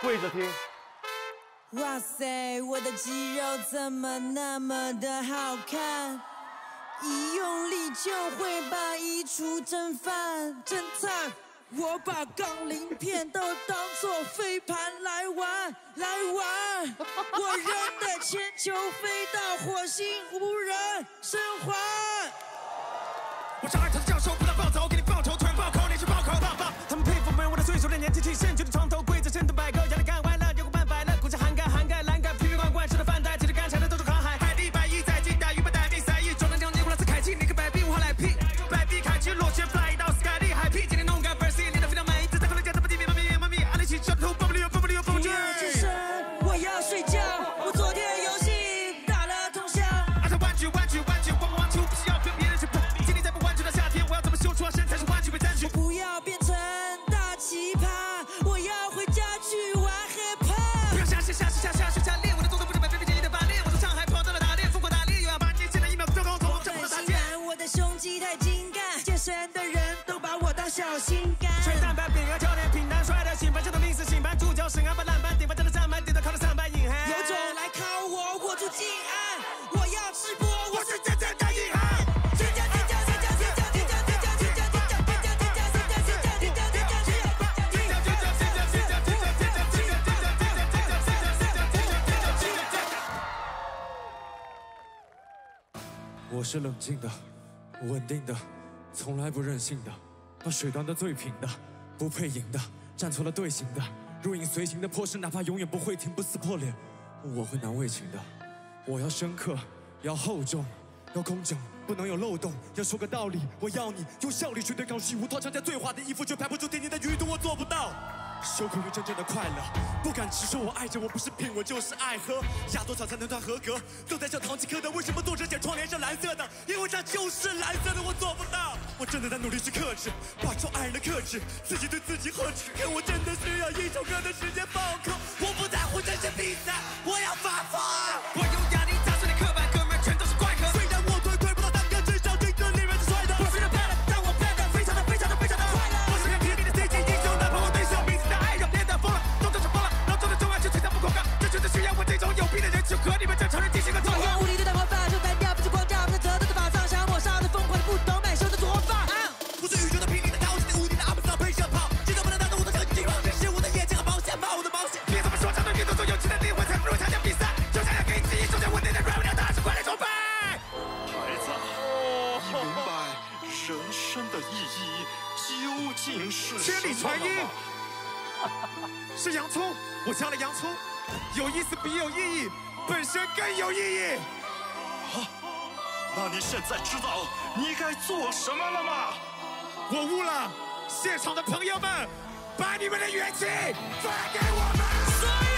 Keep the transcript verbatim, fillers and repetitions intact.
跪着听。哇塞，我的肌肉怎么那么的好看？一用力就会把衣橱震翻。侦探，我把杠铃片都当作飞盘来玩，来玩。我扔的铅球飞到火星无人生还。我是爱他的教授，不但暴走，给你报仇，突然暴扣，你去暴扣，爸爸。他们佩服没我的岁数的年纪气盛，举着床头柜子，千头百个，压力干完了，有个半百了，股价涵盖涵盖栏杆，瓶瓶罐罐吃的饭袋，其实干柴的都是航海。海地百亿在近代，鱼百代币三亿，装能将你过来自凯奇，你个百币五号来 P， 百币凯奇落圈 fly 到 sky 里海 P， 今天弄个 verse， 你的非常满意，在克罗家他们地面妈咪妈咪，阿里奇小偷，不不溜不不溜不不溜。我要起身，我要睡觉，我昨天游戏打了通宵。爱上弯曲弯曲弯曲，弯弯曲不需要跟别人去碰。今天再不弯曲到夏天，我要怎么修出身材是弯曲被赞许？不要变成大奇葩。 下去下下下下练，我的动作不是百分之一的八练。我从上海跑到了打猎，疯狂打猎，又要把你现在一秒钟搞走。我很性感，我的胸肌太精干，健身的人都把我当小心肝。吃蛋白饼干，教练品单帅的醒班，这种命是醒班，助教沈安把烂班顶班真的上班，顶到靠着上班隐含。有种来考我，我住静安，我要吃播，我是真正的硬汉。 我是冷静的、稳定的，从来不任性的，把水端的最平的，不配赢的，站错了队形的，如影随形的破事，哪怕永远不会停，不撕破脸，我会难为情的。我要深刻，要厚重，要工整，不能有漏洞，要说个道理。我要你用效率去对抗虚无，套上件最华的衣服，却排不出天庭的鱼肚，我做不到。羞愧于真正的快乐，不敢直说我爱着我不是病，我就是爱喝。压多少才能算合格？都在笑唐吉诃德，为什么作者写窗帘是蓝色的？因为它就是蓝色的，我做不到。我真的在努力去克制，拔出爱人的克制，自己对自己呵斥。可我真的需要一首歌的时间暴扣，我不在乎这些比赛，我要发疯。我有压力砸碎你刻板，哥们全都是怪客。虽然我推推不到蛋糕，至少这个里面是帅的。我虽然败了，但我败得非常的非常的非常的快乐。我是个平民的 C G 英雄，哪怕我对手。 需要我这种有病的人去和你们正常人进行个对话。我用无理的大爆发，就干掉不是光架，不是折腾的法杖，想要抹杀的疯狂的不懂买手的左发。我是宇宙的平民的刀，是无敌的阿姆斯特朗配射炮，谁都不能拿走我的成绩。这是我的眼睛和毛线，冒我的毛线。别这么说，战斗力都是有趣的灵魂，才不如参加比赛。就想要给自己注解问题的 rap， 让大师快来崇拜。孩子，你明白人生的意义究竟是什么？千里传音，是洋葱，我加了洋葱。 有意思比有意义本身更有意义。好、啊，那你现在知道你该做什么了吗？我悟了，现场的朋友们，把你们的元气发给我们。